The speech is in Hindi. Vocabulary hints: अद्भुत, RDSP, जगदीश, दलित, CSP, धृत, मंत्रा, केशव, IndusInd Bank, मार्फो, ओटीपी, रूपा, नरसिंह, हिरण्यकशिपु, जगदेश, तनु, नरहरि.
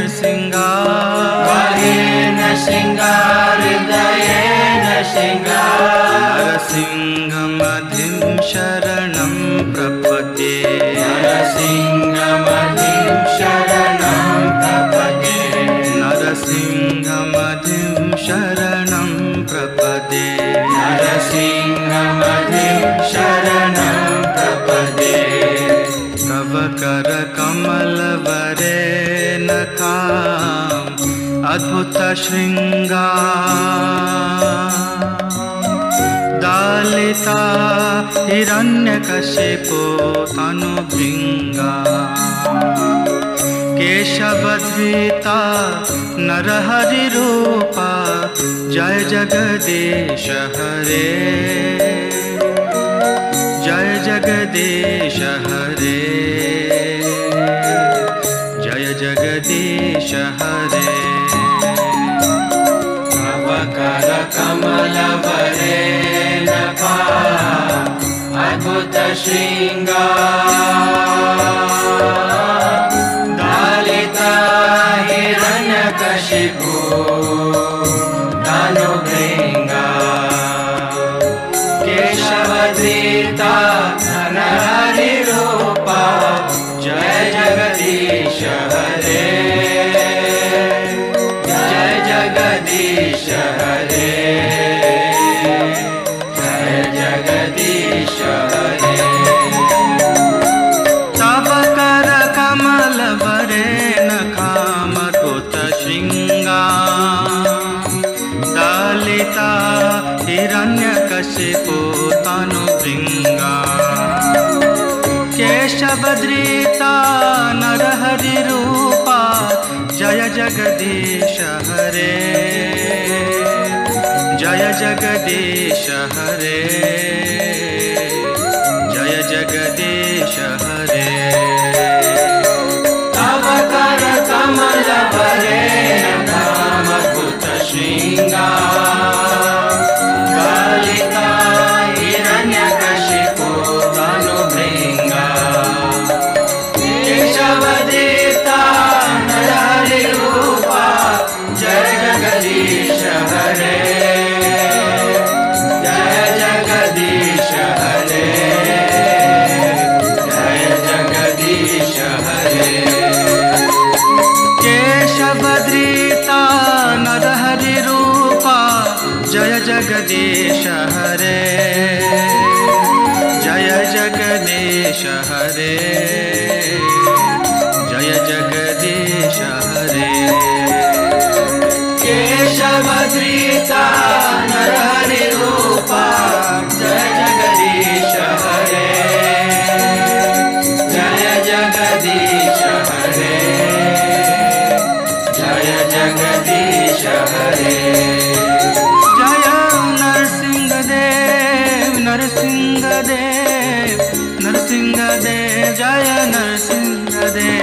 नरसिंह हृदय नरसिंह मधिं शरणं प्रपद्ये नरसिंह मधिं शरणं प्रपद्ये नरसिंह मधिं शरणं प्रपद्ये नरसिंह मधिं शरणं प्रपद्ये तव कर-कमलवरे नखां अद्भुत श्रृंगा दलिता हिरण्यकशिपु तनु भृंगा केशव धृत नरहरि रूपा जय जगदेश हरे जय जगदेश हरे जय जगदेश हरे कर-कमलवरे नख अद्भुत श्रृंग दलित हिरण्यकशिपु तनु भृंग केशव धृत नरहरि रूपा जय जगदीश हरे जय जगदीश हरे जय जगदीश हरे तव कर-कमलवरे नखां अद्भुत श्रृंगा दलिता हिरण्यकशिपु तनु भृंगा केशव धृता नरहरि रूपा जय जगदीश हरे जय जगदीश हरे जय जगदीश हरे तव कर-कमलवरे नखां अद्भुत श्रृंगा दलिता हिरण्यकशिपु तनु भृंगा केशव धृता नरहरि रूपा जय जगदीश हरे जय जगदीश हरे जय जगदीश हरे केशव धृता नरहरि रूपा जय जगदीश हरे जय जगदीश हरे जय जगदीश हरे केशव धृता नरहरि रूपा जय जगदीश हरे जय जगदीश हरे जय जगदीश हरे नरसिंह देव जय नरसिंह देव।